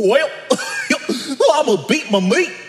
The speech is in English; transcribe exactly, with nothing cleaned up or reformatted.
Well, I'ma beat my meat.